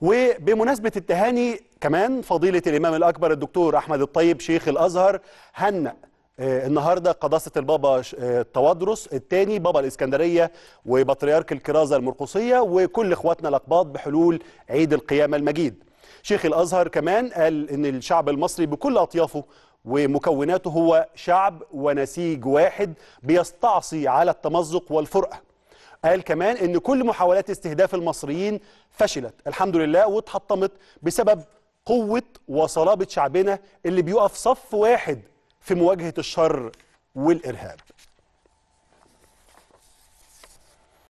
وبمناسبة التهاني كمان فضيلة الإمام الأكبر الدكتور أحمد الطيب شيخ الأزهر هنأ النهارده قداسة البابا تواضروس الثاني بابا الإسكندرية وبطريرك الكرازة المرقصية وكل إخواتنا الأقباط بحلول عيد القيامة المجيد. شيخ الأزهر كمان قال إن الشعب المصري بكل أطيافه ومكوناته هو شعب ونسيج واحد بيستعصي على التمزق والفرقة. قال كمان إن كل محاولات استهداف المصريين فشلت الحمد لله واتحطمت بسبب قوة وصلابة شعبنا اللي بيقف صف واحد في مواجهة الشر والإرهاب.